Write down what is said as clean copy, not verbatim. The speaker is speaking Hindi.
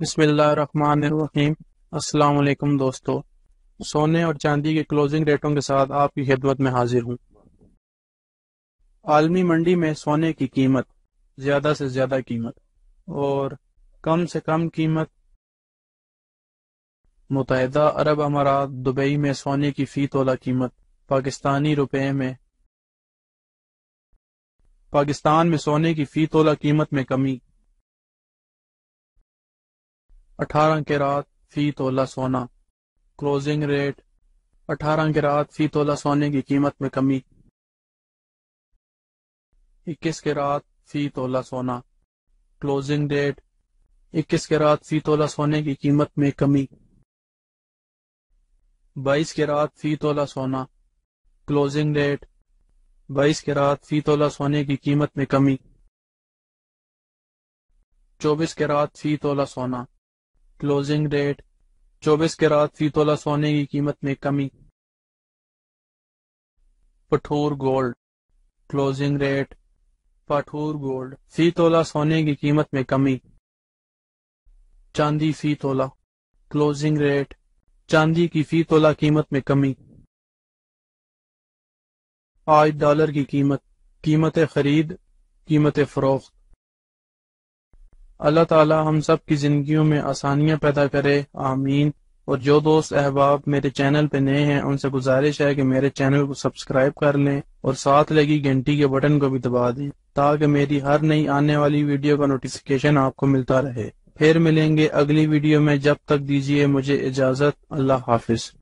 बिस्मिल्लाहिर्रहमानिर्रहीम। अस्सलाम वालेकुम दोस्तों, सोने और चांदी के क्लोजिंग रेटों के साथ आपकी खिदमत में हाजिर हूँ। आलमी मंडी में सोने की कीमत, ज़्यादा से ज़्यादा कीमत और कम से कम कीमत। मुत्तहिदा अरब अमारात दुबई में सोने की फ़ी तोला कीमत पाकिस्तानी रुपए में। पाकिस्तान में सोने की फ़ी तोला कीमत में कमी। 18 कैरात फी तोला सोना क्लोजिंग रेट। 18 कैरात फी तोला सोने की कीमत में कमी। 21 कैरात फी तोला सोना क्लोजिंग रेट। 21 कैरात फी तोला सोने की कीमत में कमी। 22 कैरात फी तोला सोना क्लोजिंग रेट। 22 कैरात फी तोला सोने की कीमत में कमी। 24 कैरात फी तोला सोना क्लोजिंग रेट। 24 कैरात फी तोला सोने की कीमत में कमी। पठूर गोल्ड क्लोजिंग रेट। पठूर गोल्ड फी तोला सोने की कीमत में कमी। चांदी फी तोला क्लोजिंग रेट। चांदी की फी तोला कीमत में कमी। आज डॉलर की कीमत, कीमत खरीद, कीमत फरोख्त। अल्लाह ताला हम सब की जिंदगियों में आसानियां पैदा करे, आमीन। और जो दोस्त अहबाब मेरे चैनल पे नए हैं उनसे गुजारिश है कि मेरे चैनल को सब्सक्राइब कर लें और साथ लगी घंटी के बटन को भी दबा दें ताकि मेरी हर नई आने वाली वीडियो का नोटिफिकेशन आपको मिलता रहे। फिर मिलेंगे अगली वीडियो में, जब तक दीजिए मुझे इजाजत। अल्लाह हाफिज।